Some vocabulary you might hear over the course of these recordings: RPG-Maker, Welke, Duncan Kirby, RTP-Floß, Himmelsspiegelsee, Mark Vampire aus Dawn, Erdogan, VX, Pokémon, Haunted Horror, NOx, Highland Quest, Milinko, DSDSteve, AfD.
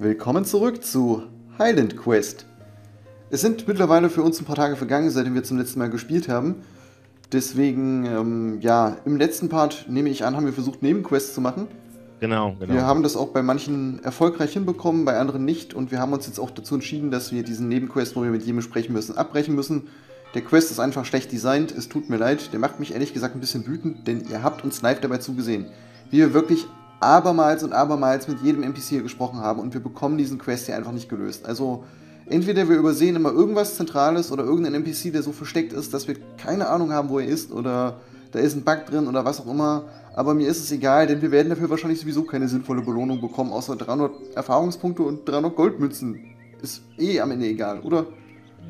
Willkommen zurück zu Highland Quest. Es sind mittlerweile für uns ein paar Tage vergangen, seitdem wir zum letzten Mal gespielt haben. Deswegen, ja, im letzten Part, nehme ich an, haben wir versucht, Nebenquests zu machen. Genau. Wir haben das auch bei manchen erfolgreich hinbekommen, bei anderen nicht. Und wir haben uns jetzt auch dazu entschieden, dass wir diesen Nebenquest, wo wir mit jedem sprechen müssen, abbrechen müssen. Der Quest ist einfach schlecht designt, es tut mir leid. Der macht mich ehrlich gesagt ein bisschen wütend, denn ihr habt uns live dabei zugesehen, wie wir wirklich abermals mit jedem NPC hier gesprochen haben und wir bekommen diesen Quest hier einfach nicht gelöst. Also entweder wir übersehen immer irgendwas Zentrales oder irgendein NPC, der so versteckt ist, dass wir keine Ahnung haben, wo er ist oder da ist ein Bug drin oder was auch immer. Aber mir ist es egal, denn wir werden dafür wahrscheinlich sowieso keine sinnvolle Belohnung bekommen, außer 300 Erfahrungspunkte und 300 Goldmünzen. Ist eh am Ende egal, oder?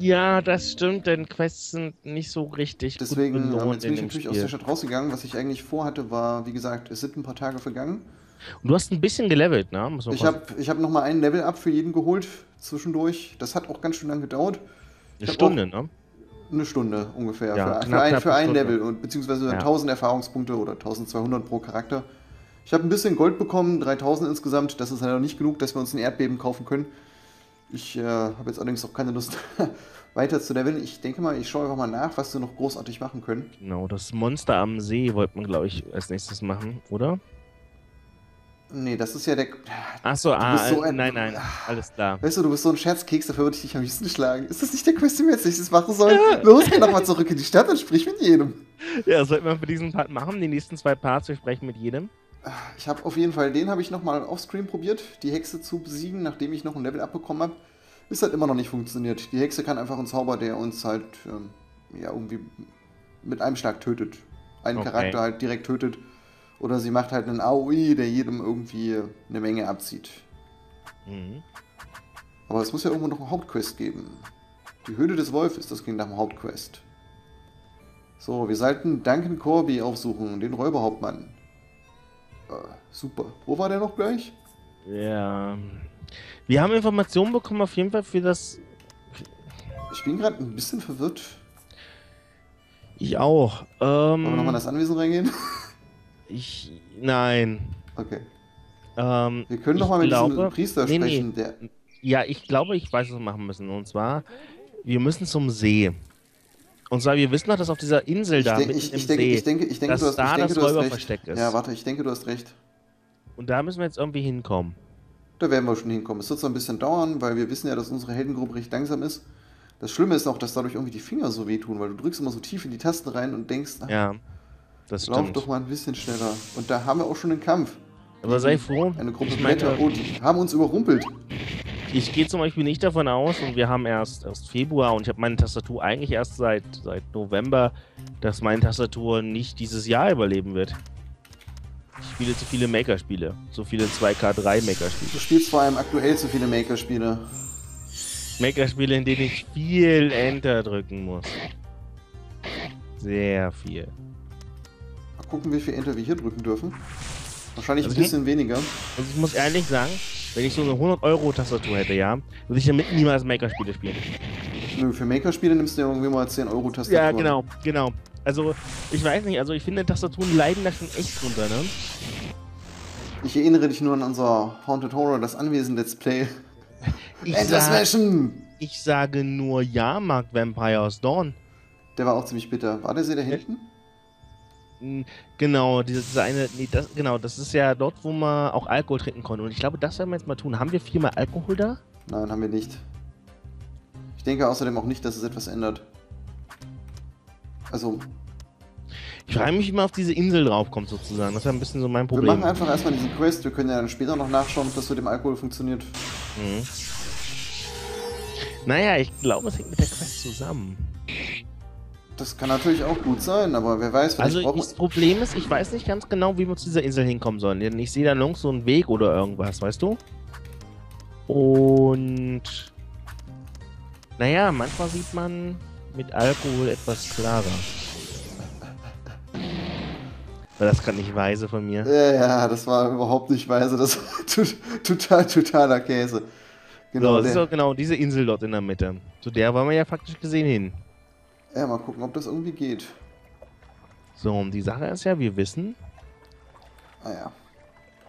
Ja, das stimmt, denn Quests sind nicht so richtig gut belohnt in dem Spiel. Deswegen bin ich natürlich aus der Stadt rausgegangen. Was ich eigentlich vorhatte, war, wie gesagt, es sind ein paar Tage vergangen. Und du hast ein bisschen gelevelt, ne? Ich hab nochmal ein Level-Up für jeden geholt zwischendurch. Das hat auch ganz schön lange gedauert. Eine Stunde, ne? Eine Stunde ungefähr, ja, für ein Level, und beziehungsweise 1000 Erfahrungspunkte oder 1200 pro Charakter. Ich habe ein bisschen Gold bekommen, 3000 insgesamt. Das ist leider nicht genug, dass wir uns ein Erdbeben kaufen können. Ich habe jetzt allerdings auch keine Lust weiter zu leveln. Ich denke mal, ich schaue einfach mal nach, was wir noch großartig machen können. Genau, das Monster am See wollten wir, glaube ich, als nächstes machen, oder? Nee, das ist ja der... Achso, nein, alles klar. Weißt du, du bist so ein Scherzkeks, dafür würde ich dich am liebsten schlagen. Ist das nicht der Quest, den wir jetzt nächstes machen sollen? Ja. Los, geh doch mal zurück in die Stadt und sprich mit jedem. Ja, sollten wir für diesen Part machen, die nächsten zwei Parts, wir sprechen mit jedem. Ich habe auf jeden Fall, den habe ich nochmal offscreen probiert, die Hexe zu besiegen, nachdem ich noch ein Level abbekommen habe. Ist halt immer noch nicht funktioniert. Die Hexe kann einfach einen Zauber, der uns halt, ja, irgendwie mit einem Schlag tötet. Einen Charakter halt direkt tötet. Oder sie macht halt einen AOE, der jedem irgendwie eine Menge abzieht. Mhm. Aber es muss ja irgendwo noch eine Hauptquest geben. Die Höhle des Wolfes, das ging nach dem Hauptquest. So, wir sollten Duncan Kirby aufsuchen, den Räuberhauptmann. Super. Wo war der noch gleich? Ja. Wir haben Informationen bekommen, auf jeden Fall für das... Ich bin gerade ein bisschen verwirrt. Ich auch. Wollen wir nochmal in das Anwesen reingehen? Nein. Okay. Wir können nochmal mit diesem Priester sprechen. Nee. Der... Ja, ich glaube, ich weiß, was wir machen müssen. Und zwar, wir müssen zum See. Und zwar, wir wissen doch, dass auf dieser Insel ich denke, das Räuberversteck ist. Ja, warte, ich denke, du hast recht. Und da müssen wir jetzt irgendwie hinkommen. Da werden wir schon hinkommen. Es wird zwar ein bisschen dauern, weil wir wissen ja, dass unsere Heldengruppe recht langsam ist. Das Schlimme ist auch, dass dadurch irgendwie die Finger so wehtun, weil du drückst immer so tief in die Tasten rein und denkst, ach, ja, das lauf doch mal ein bisschen schneller. Und da haben wir auch schon den Kampf. Aber sei froh. Eine Gruppe Blätter haben uns überrumpelt. Ich gehe zum Beispiel nicht davon aus, und wir haben erst Februar, und ich habe meine Tastatur eigentlich erst seit November, dass meine Tastatur nicht dieses Jahr überleben wird. Ich spiele zu viele Maker-Spiele. So viele 2K3-Maker-Spiele. Du spielst vor allem aktuell zu viele Maker-Spiele. Maker-Spiele, in denen ich viel Enter drücken muss. Sehr viel. Mal gucken, wie viel Enter wir hier drücken dürfen. Wahrscheinlich ein bisschen weniger. Also ich muss ehrlich sagen, wenn ich so eine 100-Euro-Tastatur hätte, ja, würde ich damit niemals Maker-Spiele spielen. Nö, für Maker-Spiele nimmst du ja irgendwie mal 10-Euro-Tastatur. Ja, genau. Also, ich weiß nicht, also ich finde, Tastaturen leiden da schon echt drunter, ne? Ich erinnere dich nur an unser Haunted Horror, das Anwesen-Let's Play. Ich sage nur ja, Mark Vampire aus Dawn. Der war auch ziemlich bitter. War der See da hinten? Genau, das ist ja dort, wo man auch Alkohol trinken konnte. Und ich glaube, das werden wir jetzt mal tun. Haben wir 4 mal Alkohol da? Nein, haben wir nicht. Ich denke außerdem auch nicht, dass es etwas ändert. Also... Ich frage mich, wie man auf diese Insel draufkommt, sozusagen. Das ist ja ein bisschen so mein Problem. Wir machen einfach erstmal diesen Quest. Wir können ja dann später noch nachschauen, ob das mit dem Alkohol funktioniert. Mhm. Naja, ich glaube, es hängt mit der Quest zusammen. Das kann natürlich auch gut sein, aber wer weiß, was ich brauche. Das Problem ist, ich weiß nicht ganz genau, wie wir zu dieser Insel hinkommen sollen. Denn ich sehe da noch so einen Weg oder irgendwas, weißt du? Und... Naja, manchmal sieht man mit Alkohol etwas klarer. War das gerade nicht weise von mir? Ja, das war überhaupt nicht weise. Das war totaler Käse. Genau, so, das ist auch genau diese Insel dort in der Mitte. Zu der waren wir ja faktisch gesehen hin. Ja, mal gucken, ob das irgendwie geht. So, und die Sache ist ja, wir wissen... Ah ja.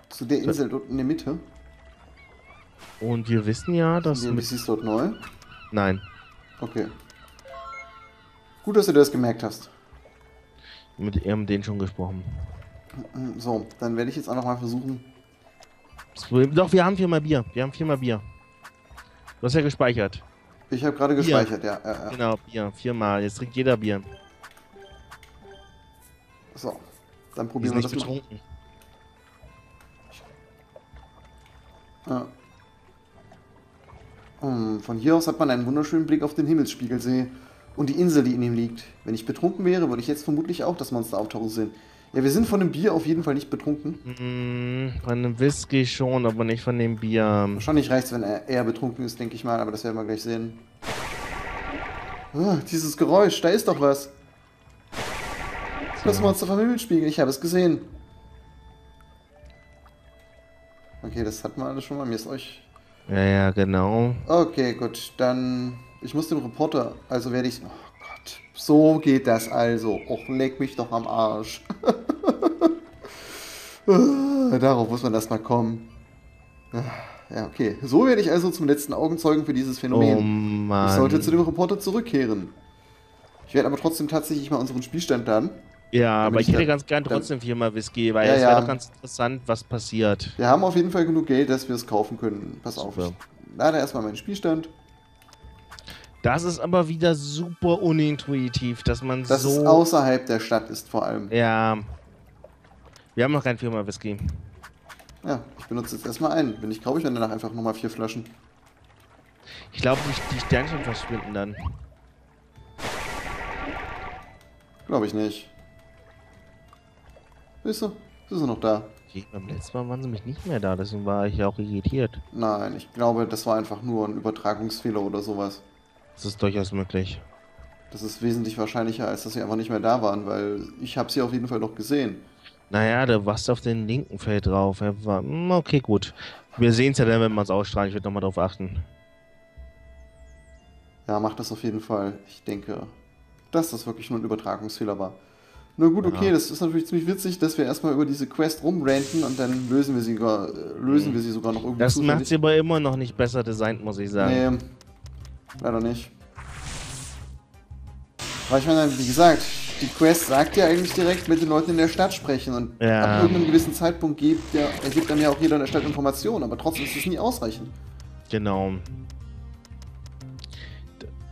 Zu der Insel dort in der Mitte. Und wir wissen ja, dass... Sind die NPCs dort neu? Nein. Okay. Gut, dass du das gemerkt hast. Mit denen schon gesprochen. So, dann werde ich jetzt auch nochmal versuchen. Doch, wir haben viermal Bier. Wir haben viermal Bier. Du hast ja gespeichert. Ich habe gerade gespeichert, ja. Genau, Bier. Viermal. Jetzt trinkt jeder Bier. So, dann probieren wir das mal. Ja. Von hier aus hat man einen wunderschönen Blick auf den Himmelsspiegelsee und die Insel, die in ihm liegt. Wenn ich betrunken wäre, würde ich jetzt vermutlich auch das Monster auftauchen sehen. Ja, wir sind von dem Bier auf jeden Fall nicht betrunken. Von dem Whisky schon, aber nicht von dem Bier. Wahrscheinlich reicht's, wenn er eher betrunken ist, denke ich mal, aber das werden wir gleich sehen. Ah, dieses Geräusch, da ist doch was. Das Monster vom Himmelsspiegel, ich habe es gesehen. Okay, das hatten wir alles schon mal, mir ist euch... Ja, ja, genau. Okay, gut, dann... Ich muss dem Reporter, also werde ich... Oh Gott, so geht das also. Och, leck mich doch am Arsch. Darauf muss man erstmal kommen. Ja, okay. So werde ich also zum letzten Augenzeugen für dieses Phänomen. Oh Mann. Ich sollte zu dem Reporter zurückkehren. Ich werde aber trotzdem tatsächlich mal unseren Spielstand laden. Ja, aber ich hätte ganz gern trotzdem viermal Whisky, weil es wäre doch ganz interessant, was passiert. Wir haben auf jeden Fall genug Geld, dass wir es kaufen können. Pass auf, ich lade erstmal meinen Spielstand. Das ist aber wieder super unintuitiv, dass man so... Dass es außerhalb der Stadt ist vor allem. Ja. Wir haben noch kein viermal Whisky. Ja, ich benutze jetzt erstmal einen. Wenn nicht, kaufe ich dann danach einfach nochmal 4 Flaschen. Ich glaube, die Sternchen verschwinden dann. Glaube ich nicht. Siehst du? Ist er noch da? Okay, beim letzten Mal waren sie mich nicht mehr da, deswegen war ich ja auch irritiert. Nein, ich glaube, das war einfach nur ein Übertragungsfehler oder sowas. Das ist durchaus möglich. Das ist wesentlich wahrscheinlicher, als dass sie einfach nicht mehr da waren, weil ich habe sie auf jeden Fall noch gesehen. Naja, da warst du auf den linken Feld drauf. Okay, gut. Wir sehen es ja dann, wenn wir es ausstrahlen. Ich werde nochmal drauf achten. Ja, mach das auf jeden Fall. Ich denke, dass das wirklich nur ein Übertragungsfehler war. Na gut, okay, das ist natürlich ziemlich witzig, dass wir erstmal über diese Quest rumranten und dann lösen wir sie sogar noch irgendwie. Das macht sie aber immer noch nicht besser designt, muss ich sagen. Nee. Leider nicht. Aber ich meine, wie gesagt, die Quest sagt ja eigentlich direkt, mit den Leuten in der Stadt sprechen. Und ab irgendeinem gewissen Zeitpunkt gibt dann ja auch jeder in der Stadt Informationen, aber trotzdem ist es nie ausreichend. Genau.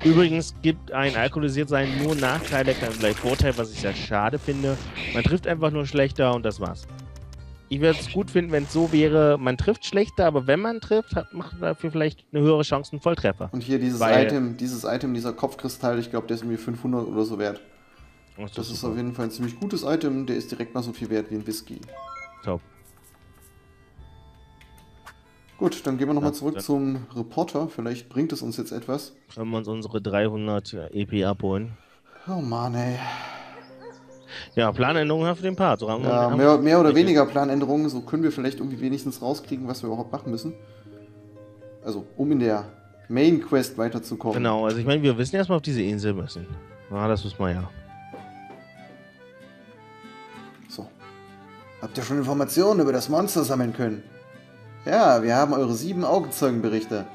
Übrigens gibt ein Alkoholisiert-Sein nur Nachteile, kein Vorteil, was ich sehr schade finde. Man trifft einfach nur schlechter und das war's. Ich würde es gut finden, wenn es so wäre, man trifft schlechter, aber wenn man trifft, macht dafür vielleicht eine höhere Chance einen Volltreffer. Und hier dieses Item, dieser Kopfkristall, ich glaube, der ist irgendwie 500 oder so wert. Das ist auf jeden Fall ein ziemlich gutes Item, der ist direkt mal so viel wert wie ein Whisky. Top. Gut, dann gehen wir nochmal zurück zum Reporter, vielleicht bringt es uns jetzt etwas. Können wir uns unsere 300 EP abholen. Oh Mann, ey. Ja, Planänderungen für den Part. So haben wir mehr oder weniger Planänderungen, so können wir vielleicht irgendwie wenigstens rauskriegen, was wir überhaupt machen müssen. Also, um in der Main-Quest weiterzukommen. Genau, also ich meine, wir wissen erstmal, auf diese Insel müssen. Ah, das wissen wir ja. So. Habt ihr schon Informationen über das Monster sammeln können? Ja, wir haben eure 7 Augenzeugenberichte.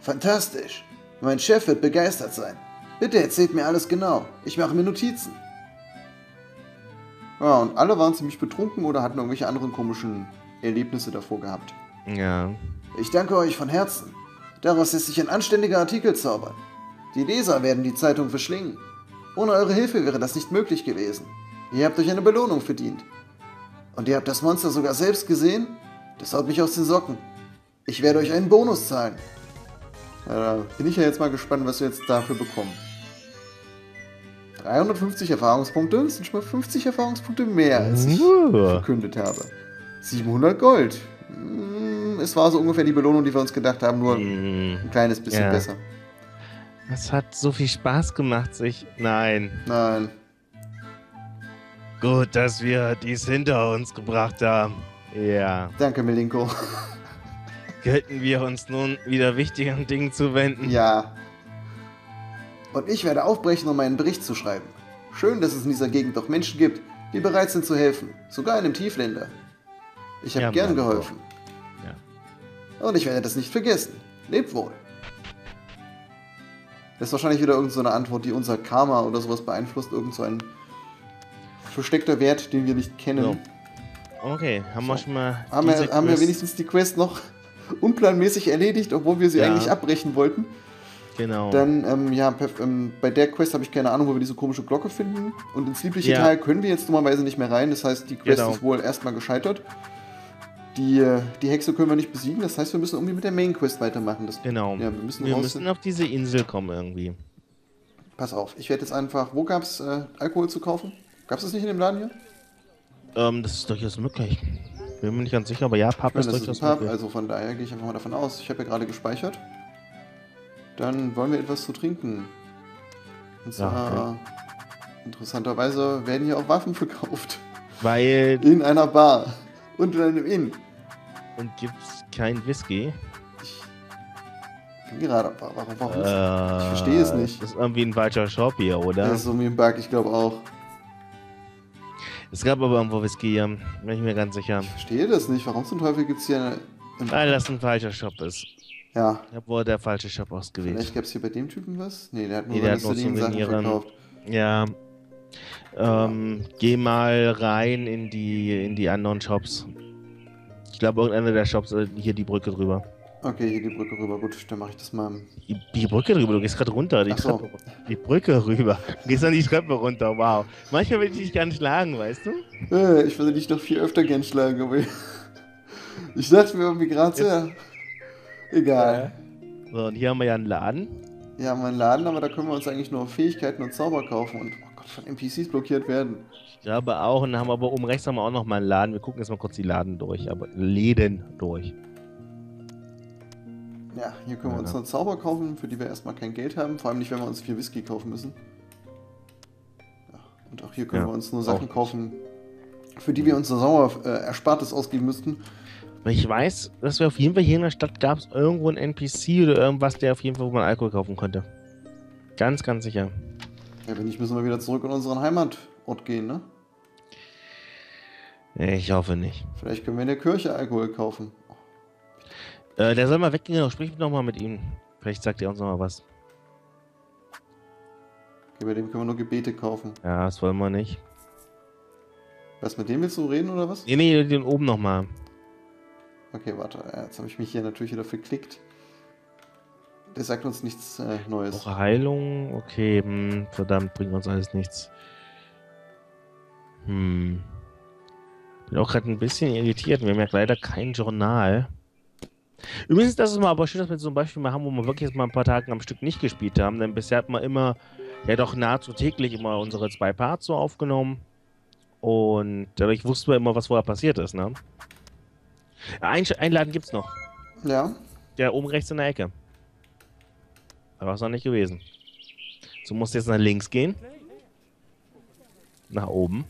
Fantastisch. Mein Chef wird begeistert sein. Bitte erzählt mir alles genau. Ich mache mir Notizen. Ja, und alle waren ziemlich betrunken oder hatten irgendwelche anderen komischen Erlebnisse davor gehabt. Ja. Ich danke euch von Herzen. Daraus lässt sich ein anständiger Artikel zaubern. Die Leser werden die Zeitung verschlingen. Ohne eure Hilfe wäre das nicht möglich gewesen. Ihr habt euch eine Belohnung verdient. Und ihr habt das Monster sogar selbst gesehen? Das haut mich aus den Socken. Ich werde euch einen Bonus zahlen. Ja, da bin ich ja jetzt mal gespannt, was wir jetzt dafür bekommen. 350 Erfahrungspunkte, das sind schon mal 50 Erfahrungspunkte mehr, als ich verkündet habe. 700 Gold. Es war so ungefähr die Belohnung, die wir uns gedacht haben, nur ein kleines bisschen besser. Es hat so viel Spaß gemacht, Nein. Gut, dass wir dies hinter uns gebracht haben. Ja. Danke, Milinko. Könnten wir uns nun wieder wichtigeren Dingen zuwenden? Ja. Und ich werde aufbrechen, um meinen Bericht zu schreiben. Schön, dass es in dieser Gegend doch Menschen gibt, die bereit sind zu helfen. Sogar einem Tiefländer. Ich habe gern geholfen. Ja. Und ich werde das nicht vergessen. Lebt wohl. Das ist wahrscheinlich wieder irgend so eine Antwort, die unser Karma oder sowas beeinflusst. Irgend so ein versteckter Wert, den wir nicht kennen. So. Okay, haben wir schon mal... Haben wir wenigstens die Quest noch unplanmäßig erledigt, obwohl wir sie eigentlich abbrechen wollten. Genau. Dann, bei der Quest habe ich keine Ahnung, wo wir diese komische Glocke finden. Und ins liebliche Teil können wir jetzt dummerweise nicht mehr rein. Das heißt, die Quest ist wohl erstmal gescheitert. Die Hexe können wir nicht besiegen, das heißt, wir müssen irgendwie mit der Main-Quest weitermachen. Das, ja, wir müssen auf diese Insel kommen irgendwie. Pass auf, ich werde jetzt einfach... Wo gab es Alkohol zu kaufen? Gab es das nicht in dem Laden hier? Das ist durchaus möglich. Bin mir nicht ganz sicher, aber ja, Pub ist durchaus möglich. Also von daher gehe ich einfach mal davon aus. Ich habe ja gerade gespeichert. Dann wollen wir etwas zu trinken. Und zwar... Ja, okay. Interessanterweise werden hier auch Waffen verkauft. Weil... In einer Bar. Und in einem Inn. Und gibt's kein Whisky? Ich bin gerade... Warum? Ich verstehe es nicht. Das ist irgendwie ein falscher Shop hier, oder? Das ist irgendwie ein Bug, ich glaube auch. Es gab aber irgendwo Whisky hier, bin ich mir ganz sicher. Ich verstehe das nicht, warum zum Teufel gibt's hier... Weil das ein falscher Shop ist. Ja. Ich habe wohl der falsche Shop ausgewählt. Vielleicht gab's hier bei dem Typen was? Nee, der hat nur Sachen verkauft. Ja. Geh mal rein in die anderen Shops. Ich glaube, irgendeiner der Shops hier die Brücke drüber. Okay, hier die Brücke rüber. Gut, dann mache ich das mal. Die Brücke drüber? Du gehst gerade runter. Die Brücke rüber. Du gehst dann die Treppe runter. Wow. Manchmal will ich dich gern schlagen, weißt du? Ich würde dich noch viel öfter gern schlagen, aber ich dachte mir irgendwie gerade sehr. Egal. So, und hier haben wir ja einen Laden. Hier haben wir einen Laden, aber da können wir uns eigentlich nur Fähigkeiten und Zauber kaufen und von NPCs blockiert werden. Ich glaube auch, und haben aber oben rechts haben wir auch nochmal einen Laden. Wir gucken jetzt mal kurz die Läden durch. Ja, hier können wir uns noch Zauber kaufen, für die wir erstmal kein Geld haben. Vor allem nicht, wenn wir uns viel Whisky kaufen müssen. Ja, und auch hier können wir uns nur Sachen kaufen, für die wir uns nur sauer Erspartes ausgeben müssten. Ich weiß, dass wir auf jeden Fall hier in der Stadt gab es irgendwo einen NPC oder irgendwas, der auf jeden Fall, wo man Alkohol kaufen konnte. Ganz, ganz sicher. Ja, wenn nicht, müssen wir wieder zurück in unseren Heimatort gehen, ne? Ich hoffe nicht. Vielleicht können wir in der Kirche Alkohol kaufen. Der soll mal weggehen, sprich nochmal mit ihm. Vielleicht sagt er uns nochmal was. Okay, bei dem können wir nur Gebete kaufen. Ja, das wollen wir nicht. Was, mit dem willst du reden, oder was? Nee, den oben nochmal. Okay, warte. Jetzt habe ich mich hier natürlich wieder verklickt. Der sagt uns nichts Neues. Auch Heilung? Okay, verdammt, bringt uns alles nichts. Bin auch gerade ein bisschen irritiert. Wir haben ja leider kein Journal. Übrigens, das ist mal aber schön, dass wir so ein Beispiel mal haben, wo wir wirklich jetzt mal ein paar Tage am Stück nicht gespielt haben. Denn bisher hat man immer, ja doch nahezu täglich immer unsere 2 Parts so aufgenommen. Und dadurch wussten wir immer, was vorher passiert ist, ne? Ein Laden gibt's noch. Ja. Der oben rechts in der Ecke. Da war es noch nicht gewesen. Du musst jetzt nach links gehen. Nach oben.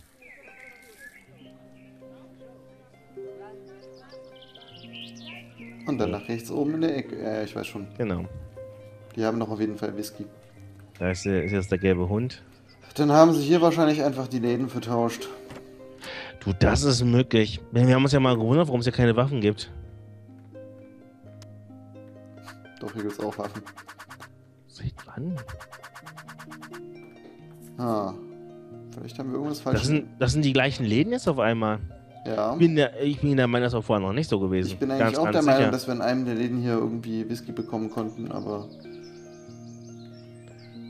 Und dann nach rechts oben in der Ecke. Ja, ich weiß schon. Genau. Die haben noch auf jeden Fall Whisky. Da ist jetzt der gelbe Hund. Dann haben sie hier wahrscheinlich einfach die Läden vertauscht. Du, das ist möglich. Wir haben uns ja mal gewundert, warum es ja keine Waffen gibt. Doch, hier gibt es auch Waffen. Seit wann? Ah. Vielleicht haben wir irgendwas falsch. Das sind die gleichen Läden jetzt auf einmal. Ja. Ich bin der Meinung, das war vorher noch nicht so gewesen. Ich bin eigentlich ganz, auch der Meinung, dass wir in einem der Läden hier irgendwie Whisky bekommen konnten, aber...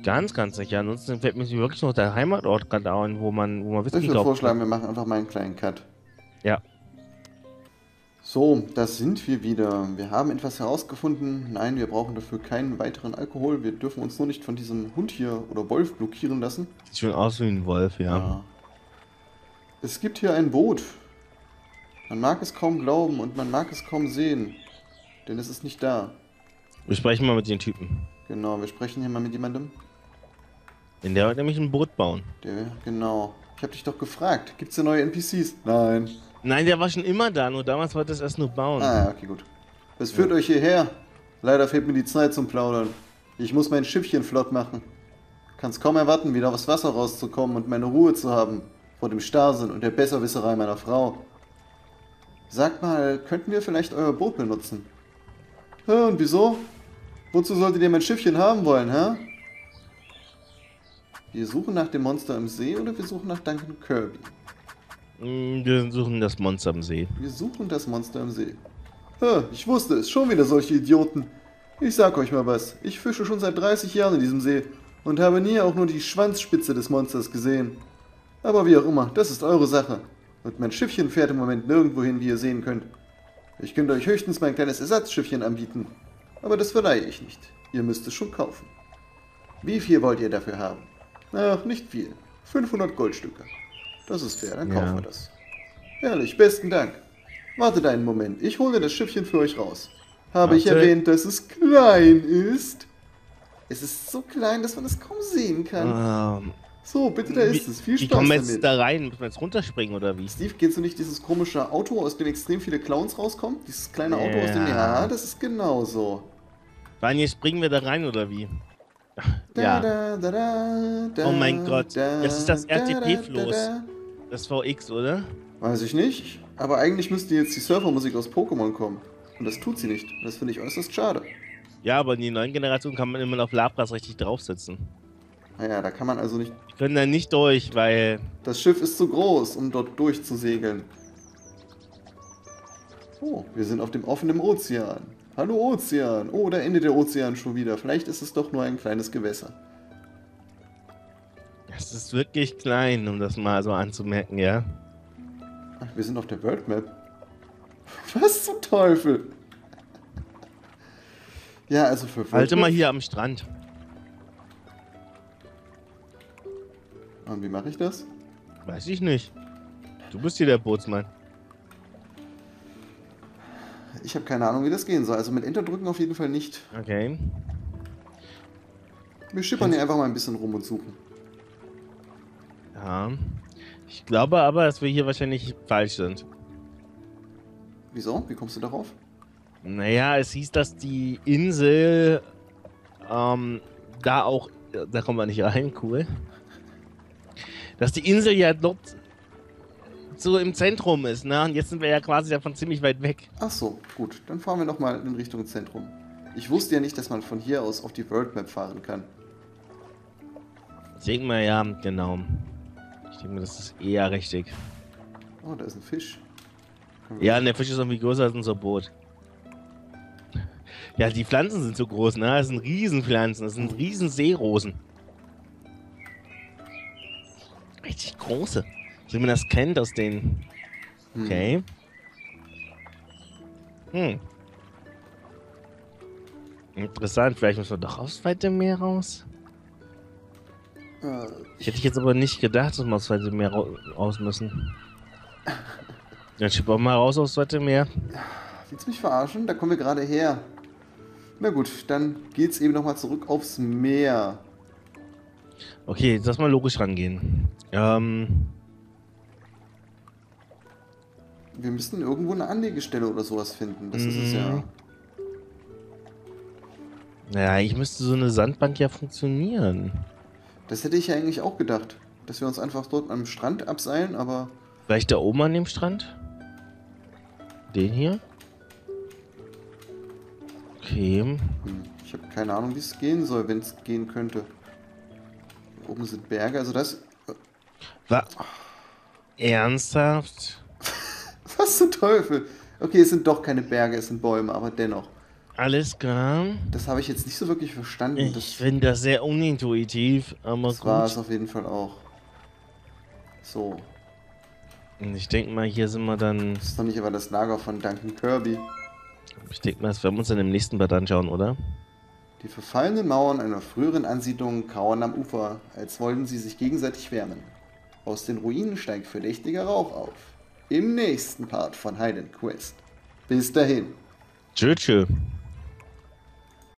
Ganz, ganz sicher. Ansonsten fällt mir wirklich noch der Heimatort gerade an, wo man Whisky kaufen kann. Ich würde vorschlagen, wir machen einfach mal einen kleinen Cut. Ja. So, das sind wir wieder. Wir haben etwas herausgefunden. Nein, wir brauchen dafür keinen weiteren Alkohol. Wir dürfen uns nur nicht von diesem Hund hier oder Wolf blockieren lassen. Sieht schon aus wie ein Wolf, ja. Es gibt hier ein Boot. Man mag es kaum glauben und man mag es kaum sehen. Denn es ist nicht da. Wir sprechen mal mit den Typen. Genau, wir sprechen hier mal mit jemandem. Denn der wollte nämlich ein Boot bauen. Genau. Ich habe dich doch gefragt. Gibt's hier neue NPCs? Nein. Nein, der war schon immer da, nur damals wollte es erst nur bauen. Ah, okay, gut. Es führt euch hierher. Leider fehlt mir die Zeit zum Plaudern. Ich muss mein Schiffchen flott machen. Kann's kaum erwarten, wieder aufs Wasser rauszukommen und meine Ruhe zu haben. Vor dem Starrsinn und der Besserwisserei meiner Frau. Sagt mal, könnten wir vielleicht euer Boot benutzen? Und wieso? Wozu solltet ihr mein Schiffchen haben wollen, hä? Wir suchen nach dem Monster im See oder wir suchen nach Duncan Kirby? Wir suchen das Monster im See. Wir suchen das Monster im See. Hä, ich wusste es, schon wieder solche Idioten. Ich sag euch mal was, ich fische schon seit 30 Jahren in diesem See und habe nie auch nur die Schwanzspitze des Monsters gesehen. Aber wie auch immer, das ist eure Sache. Und mein Schiffchen fährt im Moment nirgendwo hin, wie ihr sehen könnt. Ich könnte euch höchstens mein kleines Ersatzschiffchen anbieten. Aber das verleihe ich nicht. Ihr müsst es schon kaufen. Wie viel wollt ihr dafür haben? Ach, nicht viel. 500 Goldstücke. Das ist fair, dann kaufen wir das. Ehrlich, besten Dank. Wartet einen Moment, ich hole das Schiffchen für euch raus. Habe ich erwähnt, dass es klein ist? Es ist so klein, dass man es kaum sehen kann. So, bitte, da ist es. Viel Spaß damit. Wie kommen wir jetzt da rein? Müssen wir jetzt runterspringen oder wie? Steve, kennst du nicht dieses komische Auto, aus dem extrem viele Clowns rauskommen? Dieses kleine Auto aus dem... Ja, das ist genauso. Wann, jetzt springen wir da rein oder wie? Ja. Oh mein Gott, das ist das RTP-Floß. Das VX, oder? Weiß ich nicht, aber eigentlich müsste jetzt die Surfermusik aus Pokémon kommen. Und das tut sie nicht. Das finde ich äußerst schade. Ja, aber in der neuen Generation kann man immer auf Labras richtig draufsetzen. Naja, da kann man also nicht... Wir können da nicht durch, weil... Das Schiff ist zu groß, um dort durchzusegeln. Oh, wir sind auf dem offenen Ozean. Hallo Ozean. Oh, da endet der Ozean schon wieder. Vielleicht ist es doch nur ein kleines Gewässer. Das ist wirklich klein, um das mal so anzumerken, ja? Ach, wir sind auf der World Map. Was zum Teufel? Ja, also für World Map... mal hier am Strand. Und wie mache ich das? Weiß ich nicht. Du bist hier der Bootsmann. Ich habe keine Ahnung, wie das gehen soll. Also mit Enter drücken auf jeden Fall nicht. Okay. Wir schippern hier einfach mal ein bisschen rum und suchen. Ja. Ich glaube aber, dass wir hier wahrscheinlich falsch sind. Wieso? Wie kommst du darauf? Naja, es hieß, dass die Insel da auch... Da kommen wir nicht rein, cool. Dass die Insel ja dort so im Zentrum ist, ne? Und jetzt sind wir ja quasi davon ziemlich weit weg. Ach so, gut. Dann fahren wir nochmal in Richtung Zentrum. Ich wusste ja nicht, dass man von hier aus auf die World Map fahren kann. Deswegen mal ja, genau. Ich denke, das ist eher richtig. Oh, da ist ein Fisch. Ja, und der Fisch ist irgendwie größer als unser Boot. Ja, die Pflanzen sind so groß, ne? Das sind Riesenpflanzen, das sind Riesenseerosen. Richtig große. So wie man das kennt aus den... Okay. Hm. Interessant, vielleicht müssen wir doch aufs weite Meer raus. Hätte ich jetzt aber nicht gedacht, dass wir aufs weite Meer raus müssen. Dann schieb auch mal raus aufs weite Meer. Willst du mich verarschen? Da kommen wir gerade her. Na gut, dann geht's eben nochmal zurück aufs Meer. Okay, jetzt lass mal logisch rangehen. Wir müssen irgendwo eine Anlegestelle oder sowas finden. Das ist es ja. Naja, ich müsste so eine Sandbank ja funktionieren. Das hätte ich ja eigentlich auch gedacht. Dass wir uns einfach dort am Strand abseilen, aber... Vielleicht da oben an dem Strand? Den hier? Okay. Ich habe keine Ahnung, wie es gehen soll, wenn es gehen könnte. Oben sind Berge, also das... Ernsthaft? Was zum Teufel? Okay, es sind doch keine Berge, es sind Bäume, aber dennoch. Alles klar. Das habe ich jetzt nicht so wirklich verstanden. Ich finde das sehr unintuitiv, aber das gut. Das war es auf jeden Fall auch. So. Und ich denke mal, hier sind wir dann... Das ist doch nicht aber das Lager von Duncan Kirby. Ich denke mal, das werden wir uns dann im nächsten Part anschauen, oder? Die verfallenen Mauern einer früheren Ansiedlung kauern am Ufer, als wollten sie sich gegenseitig wärmen. Aus den Ruinen steigt verdächtiger Rauch auf. Im nächsten Part von Highland Quest. Bis dahin. Tschö, tschö.